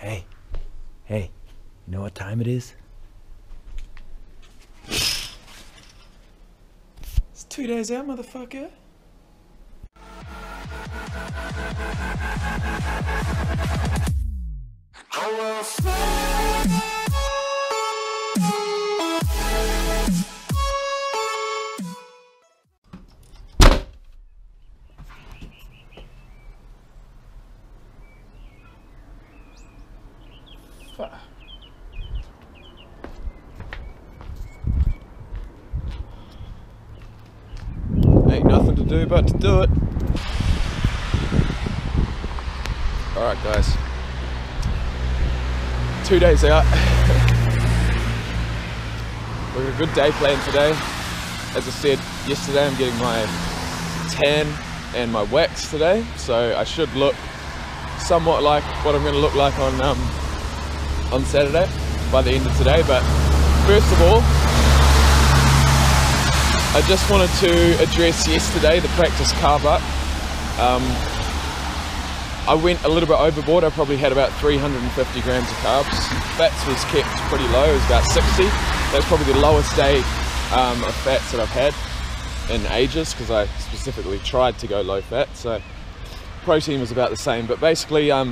Hey, you know what time it is? It's 2 days out, motherfucker. Ain't nothing to do but to do it. Alright guys, 2 days out. We've got a good day planned today. As I said yesterday, I'm getting my tan and my wax today, so I should look somewhat like what I'm going to look like on Saturday by the end of today. But first of all, I just wanted to address yesterday the practice carb up. I went a little bit overboard. I probably had about 350 grams of carbs. Fats was kept pretty low, it was about 60. That's probably the lowest day of fats that I've had in ages, because I specifically tried to go low fat. So protein was about the same, but basically I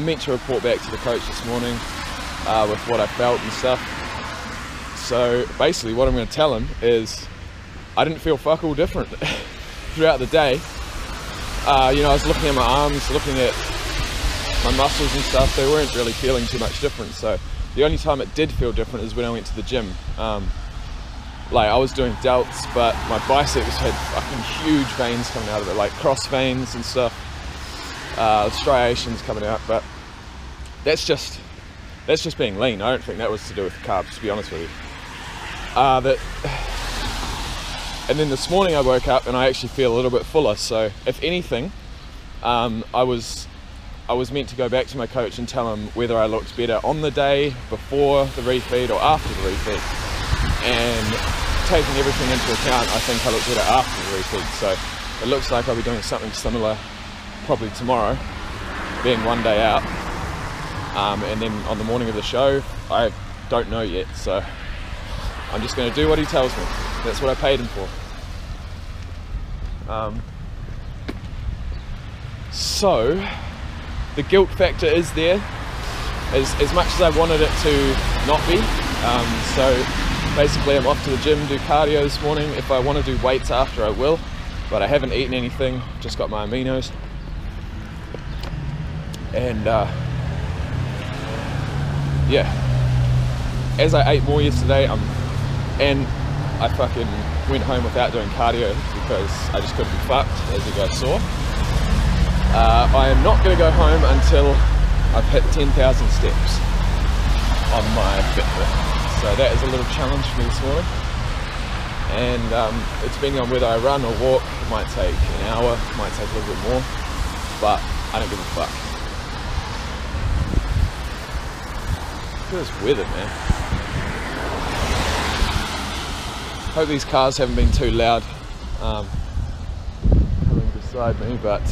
meant to report back to the coach this morning with what I felt and stuff. So basically what I'm going to tell him is I didn't feel fuck all different throughout the day. You know, I was looking at my arms, looking at my muscles and stuff. They weren't really feeling too much different. So the only time it did feel different is when I went to the gym. Like I was doing delts, but my biceps had fucking huge veins coming out of it, like cross veins and stuff. Striations coming out, but that's just being lean. I don't think that was to do with carbs, to be honest with you. And then this morning I woke up and I actually feel a little bit fuller. So if anything, I was meant to go back to my coach and tell him whether I looked better on the day before the refeed or after the refeed. And taking everything into account, I think I looked better after the refeed. So it looks like I'll be doing something similar probably tomorrow, being one day out, and then on the morning of the show I don't know yet, so I'm just going to do what he tells me. That's what I paid him for. So the guilt factor is there, as much as I wanted it to not be. So basically I'm off to the gym, do cardio this morning. If I want to do weights after, I will, but I haven't eaten anything, just got my aminos. And yeah, as I ate more yesterday, and I fucking went home without doing cardio because I just couldn't be fucked, as you guys saw. I am not going to go home until I've hit 10,000 steps on my Fitbit, so that is a little challenge for me this morning. And it's depending on whether I run or walk, it might take an hour, it might take a little bit more, but I don't give a fuck. Look at this weather, man. Hope these cars haven't been too loud coming beside me, but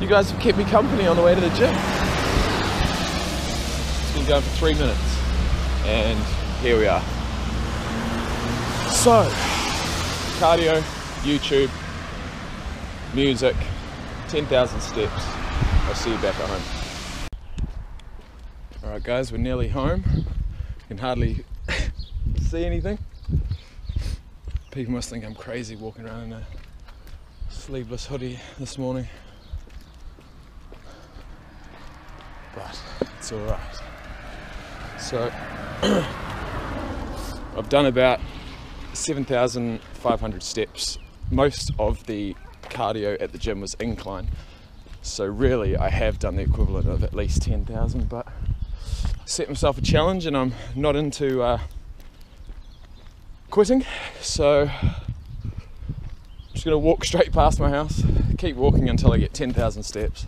you guys have kept me company on the way to the gym. It's been going for 3 minutes, and here we are. So, cardio, YouTube, music, 10,000 steps. I'll see you back at home. Alright guys, we're nearly home. You can hardly see anything. People must think I'm crazy walking around in a sleeveless hoodie this morning. But it's alright. So I've done about 7,500 steps. Most of the cardio at the gym was incline. So really I have done the equivalent of at least 10,000, but set myself a challenge, and I'm not into quitting, so I'm just going to walk straight past my house, keep walking until I get 10,000 steps,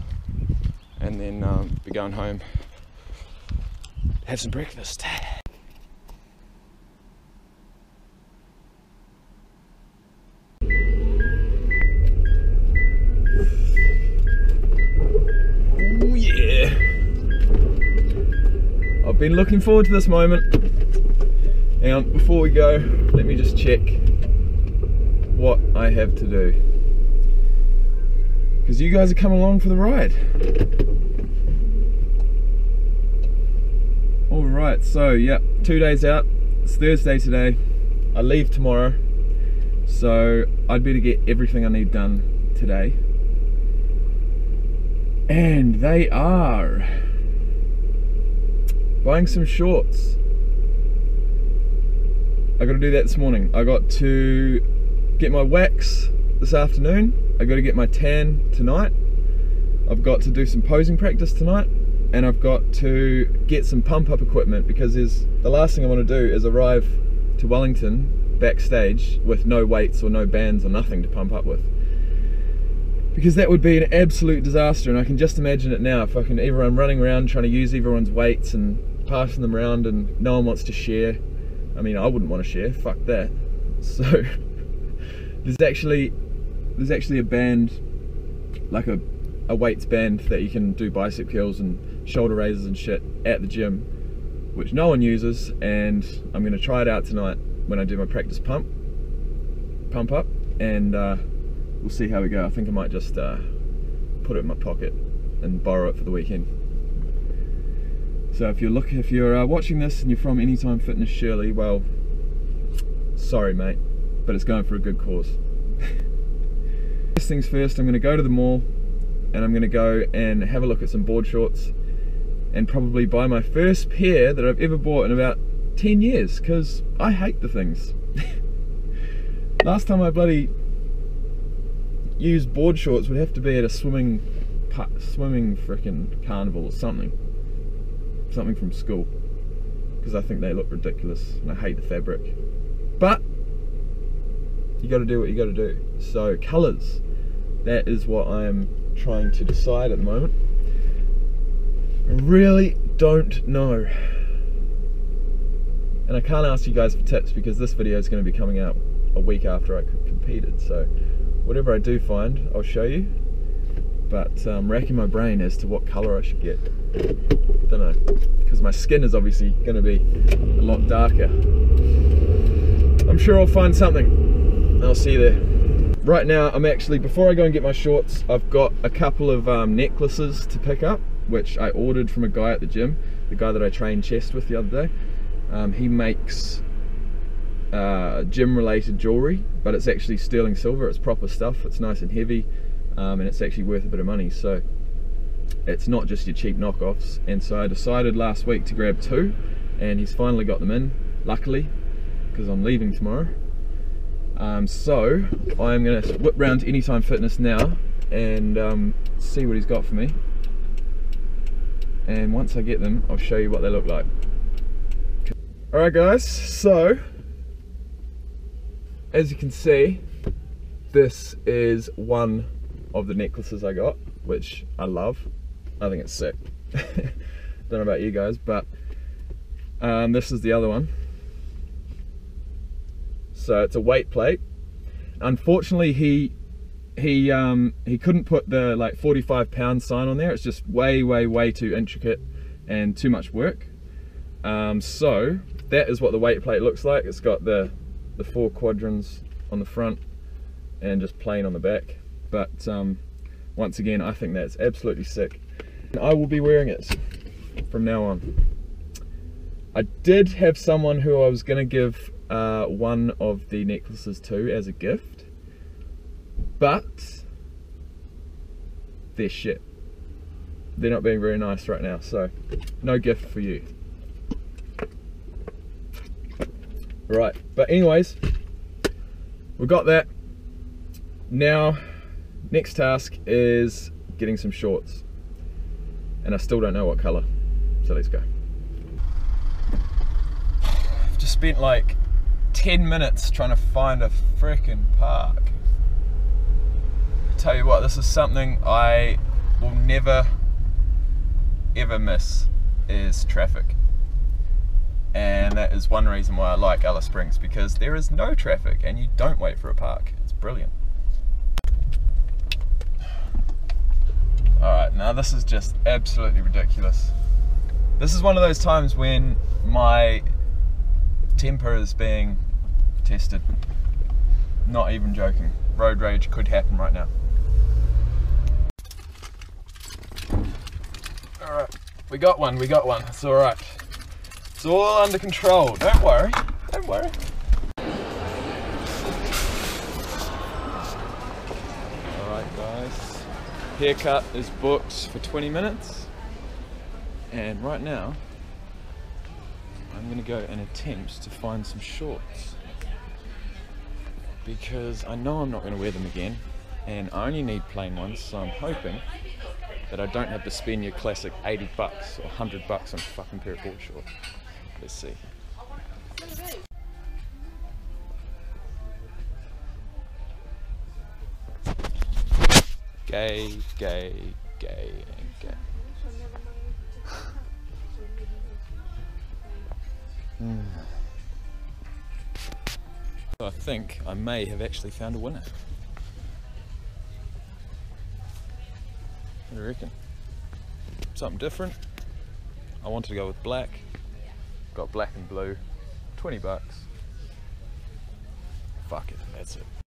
and then be going home, have some breakfast. Oh yeah! Been looking forward to this moment. And before we go, let me just check what I have to do, because you guys are coming along for the ride. All right, so yeah, 2 days out. It's Thursday today. I leave tomorrow, so I'd better get everything I need done today. And they are buying some shorts. I gotta do that this morning. I got to get my wax this afternoon. I gotta get my tan tonight. I've got to do some posing practice tonight. And I've got to get some pump up equipment, because the last thing I wanna do is arrive to Wellington backstage with no weights or no bands or nothing to pump up with. Because that would be an absolute disaster, and I can just imagine it now. Fucking everyone running around trying to use everyone's weights and passing them around, and no one wants to share. I mean, I wouldn't want to share. Fuck that. So there's actually a band, like a weights band, that you can do bicep curls and shoulder raises and shit at the gym, which no one uses. And I'm gonna try it out tonight when I do my practice pump up, and. We'll see how we go. I think I might just put it in my pocket and borrow it for the weekend. So if you're watching this and you're from Anytime Fitness Shirley, well, sorry mate, but it's going for a good cause. First things first, I'm going to go to the mall, and I'm going to go and have a look at some board shorts, and probably buy my first pair that I've ever bought in about 10 years, because I hate the things. Last time I bloody used board shorts would have to be at a swimming frickin' carnival or something from school, because I think they look ridiculous and I hate the fabric, but you got to do what you got to do. So colors, that is what I am trying to decide at the moment. I really don't know, and I can't ask you guys for tips because this video is going to be coming out a week after I competed, so whatever I do find, I'll show you, but I'm racking my brain as to what colour I should get. Don't know, because my skin is obviously going to be a lot darker. I'm sure I'll find something. I'll see you there. Right now, I'm actually, before I go and get my shorts, I've got a couple of necklaces to pick up, which I ordered from a guy at the gym, the guy that I trained chest with the other day. He makes gym related jewelry, but it's actually sterling silver. It's proper stuff. It's nice and heavy, and it's actually worth a bit of money, so it's not just your cheap knockoffs. And so I decided last week to grab two, and he's finally got them in, luckily, because I'm leaving tomorrow. So I'm gonna whip round to Anytime Fitness now and see what he's got for me, and once I get them, I'll show you what they look like. Alright guys, so as you can see, this is one of the necklaces I got, which I love. I think it's sick. Don't know about you guys, but this is the other one. So it's a weight plate. Unfortunately, he couldn't put the like 45 pound sign on there. It's just way too intricate and too much work. So that is what the weight plate looks like. It's got the four quadrants on the front and just plain on the back, but once again, I think that's absolutely sick, and I will be wearing it from now on. I did have someone who I was going to give one of the necklaces to as a gift, but they're shit. They're not being very nice right now, so no gift for you. Right, but anyways, we got that. Now, next task is getting some shorts, and I still don't know what color, so let's go. I've just spent like 10 minutes trying to find a frickin' park. I tell you what, this is something I will never ever miss, is traffic. And that is one reason why I like Alice Springs, because there is no traffic and you don't wait for a park. It's brilliant. Alright, now this is just absolutely ridiculous. This is one of those times when my temper is being tested. Not even joking. Road rage could happen right now. Alright, we got one. It's alright. It's all under control. Don't worry. Alright guys, haircut is booked for 20 minutes. And right now, I'm gonna go and attempt to find some shorts, because I know I'm not gonna wear them again, and I only need plain ones, so I'm hoping that I don't have to spend your classic 80 bucks or 100 bucks on a fucking pair of board shorts. Let's see. Gay, gay, gay, and gay. So I think I may have actually found a winner. What do you reckon? Something different. I wanted to go with black. Got black and blue. 20 bucks. Fuck it, that's it.